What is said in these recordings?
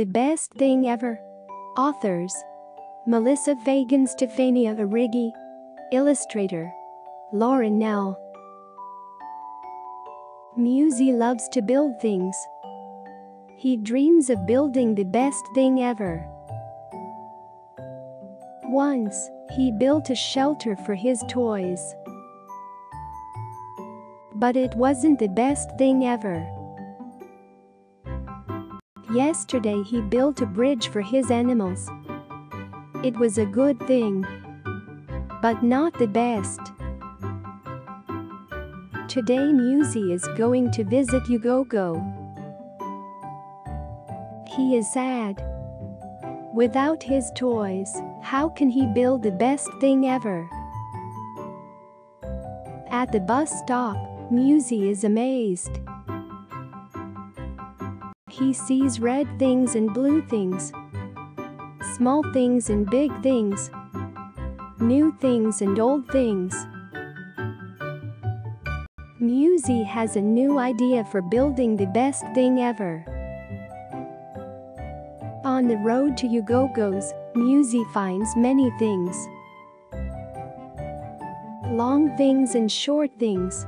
the best thing ever. Authors: Melissa Fagan, Stefania Origgi. Illustrator: Lauren Nell. Muzi loves to build things. He dreams of building the best thing ever. Once, he built a shelter for his toys. But it wasn't the best thing ever. Yesterday, he built a bridge for his animals. It was a good thing, but not the best. Today, Muzi is going to visit uGogo. He is sad. Without his toys, how can he build the best thing ever? At the bus stop, Muzi is amazed. He sees red things and blue things, small things and big things, new things and old things. Muzi has a new idea for building the best thing ever. On the road to uGogo's, Muzi finds many things. Long things and short things.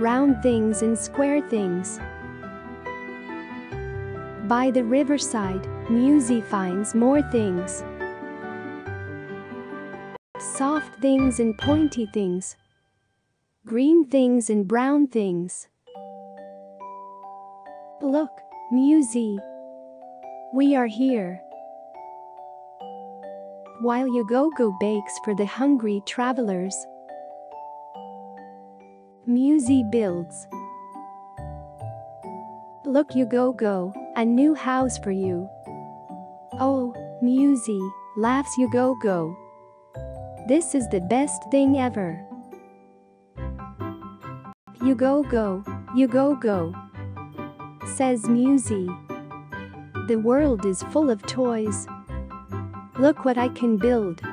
Round things and square things. By the riverside, Muzi finds more things. Soft things and pointy things. Green things and brown things. Look, Muzi. We are here. While uGogo bakes for the hungry travelers, Muzi builds. Look, uGogo, a new house for you. Oh, Muzi, laughs uGogo. This is the best thing ever. uGogo, says Muzi. The world is full of toys. Look what I can build.